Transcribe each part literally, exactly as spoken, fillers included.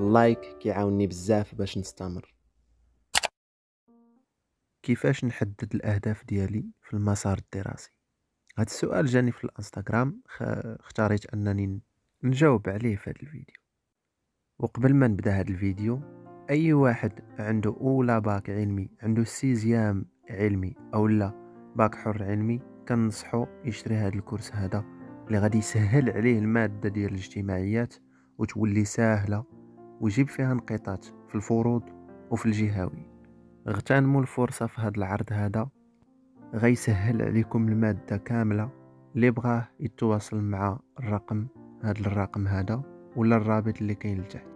اللايك كيعاونني بزاف باش نستمر. كيفاش نحدد الاهداف ديالي في المسار الدراسي؟ هذا السؤال جاني في الانستغرام، اختاريت انني نجاوب عليه في هذا الفيديو. وقبل ما نبدا هذا الفيديو، اي واحد عنده اولى باك علمي، عنده سيزيام علمي اولا باك حر علمي، كنصحو يشري هذا الكورس هذا اللي غادي يسهل عليه الماده ديال الاجتماعيات وتولي ساهله ويجيب فيها انقطاعات في الفروض وفي الجهوي. اغتنموا الفرصه في هذا العرض، هذا غيسهل عليكم الماده كامله. اللي بغاه يتواصل مع الرقم هذا الرقم هذا ولا الرابط اللي كاين لتحت.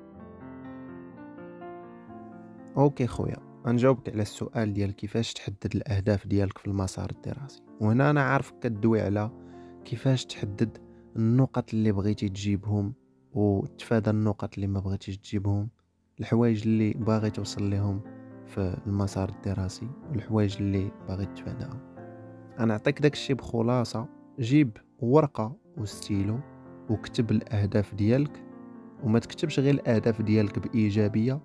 اوكي خويا، غنجاوبك على السؤال ديال كيفاش تحدد الاهداف ديالك في المسار الدراسي. وهنا انا عارفك كدوي على كيفاش تحدد النقط اللي بغيتي تجيبهم وتفادى النقط اللي ما بغيتيش تجيبهم، الحوايج اللي باغي توصل لهم في المسار الدراسي والحوايج اللي باغي تفاداهم. انا نعطيك داكشي بخلاصه، جيب ورقه وستيلو وكتب الاهداف ديالك، وما تكتبش غير الاهداف ديالك بايجابيه،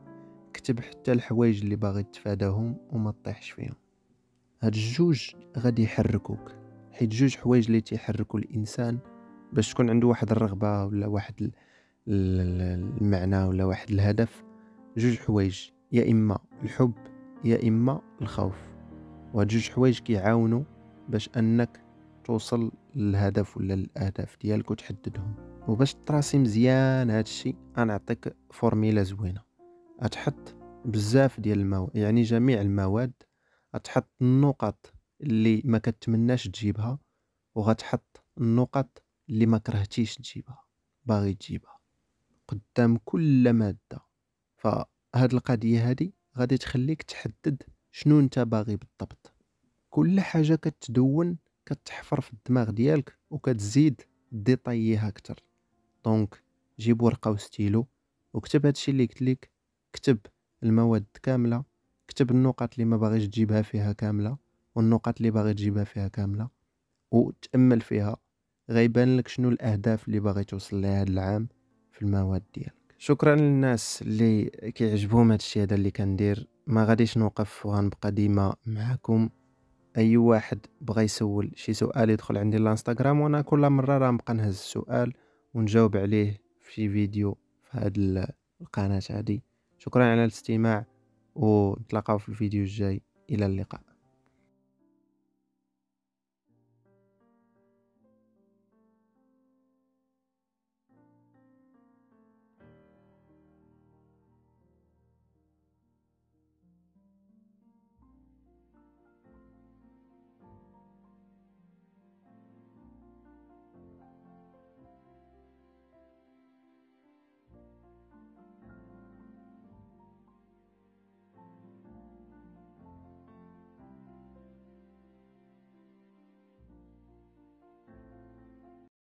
كتب حتى الحوايج اللي باغي تفاداهم وما تطيحش فيهم. هاد الجوج غادي يحركوك، حيت جوج حوايج اللي تيحركوا الانسان باش تكون عنده واحد الرغبه ولا واحد المعنى ولا واحد الهدف. جوج حوايج، يا اما الحب يا اما الخوف، وهاد جوج حوايج كيعاونوا باش انك توصل للهدف ولا الاهداف ديالك وتحددهم. وباش تراسي مزيان هادشي غنعطيك فورميلا زوينه. غتحط بزاف ديال المواد، يعني جميع المواد، غتحط النقط اللي ما كتمناش تجيبها وغتحط النقط اللي ما كرهتيش تجيبها باغي تجيبها قدام كل ماده. فهاد القضيه هادي غادي تخليك تحدد شنو انت باغي بالضبط. كل حاجه كتدون كتحفر في الدماغ ديالك وكتزيد ديطاييها اكثر. دونك جيب ورقه وستيلو وكتب هادشي اللي قلت لك، كتب المواد كامله، كتب النقط اللي ما باغيش تجيبها فيها كامله والنقط اللي باغي تجيبها فيها كامله، وتامل فيها غيبان لك شنو الاهداف اللي باغي توصل لها هذا العام في المواد ديالك. شكرا للناس اللي كيعجبهم هادشي هذا اللي كندير، ما غاديش نوقف وغنبقى ديما معكم. اي واحد بغى يسول شي سؤال يدخل عندي الانستغرام، وانا كل مره راه نبقى نهز السؤال ونجاوب عليه في شي فيديو في هاد القناه هادي. شكرا على الاستماع، ونتلاقاو في الفيديو الجاي. الى اللقاء.